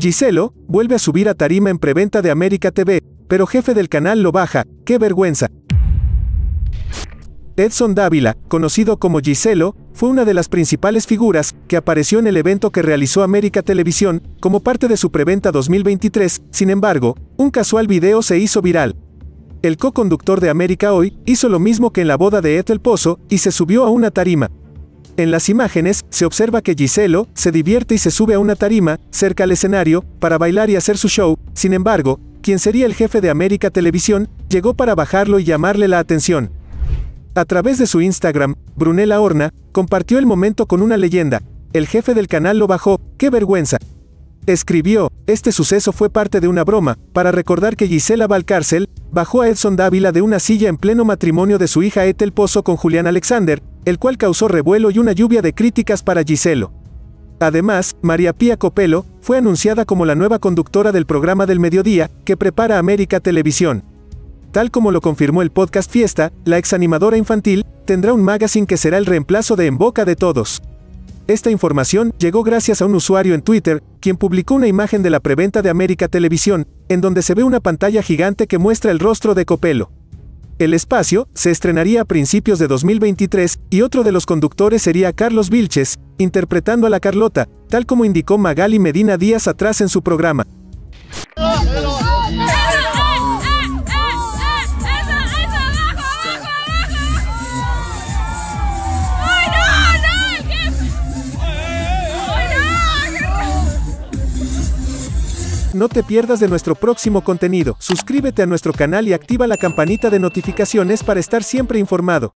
Giselo vuelve a subir a tarima en preventa de América TV, pero jefe del canal lo baja, ¡qué vergüenza! Edson Dávila, conocido como Giselo, fue una de las principales figuras que apareció en el evento que realizó América Televisión como parte de su preventa 2023, sin embargo, un casual video se hizo viral. El co-conductor de América Hoy hizo lo mismo que en la boda de Ethel Pozo y se subió a una tarima. En las imágenes, se observa que Giselo se divierte y se sube a una tarima, cerca al escenario, para bailar y hacer su show, sin embargo, quien sería el jefe de América Televisión, llegó para bajarlo y llamarle la atención. A través de su Instagram, Brunella Horna compartió el momento con una leyenda, el jefe del canal lo bajó, ¡qué vergüenza! Escribió, este suceso fue parte de una broma, para recordar que Gisela Valcárcel bajó a Edson Dávila de una silla en pleno matrimonio de su hija Ethel Pozo con Julián Alexander, el cual causó revuelo y una lluvia de críticas para Giselo. Además, María Pía Copelo fue anunciada como la nueva conductora del programa del mediodía, que prepara América Televisión. Tal como lo confirmó el podcast Fiesta, la exanimadora infantil tendrá un magazine que será el reemplazo de En Boca de Todos. Esta información llegó gracias a un usuario en Twitter, quien publicó una imagen de la preventa de América Televisión, en donde se ve una pantalla gigante que muestra el rostro de Copelo. El espacio se estrenaría a principios de 2023, y otro de los conductores sería Carlos Vilches, interpretando a la Carlota, tal como indicó Magaly Medina días atrás en su programa. No te pierdas de nuestro próximo contenido, suscríbete a nuestro canal y activa la campanita de notificaciones para estar siempre informado.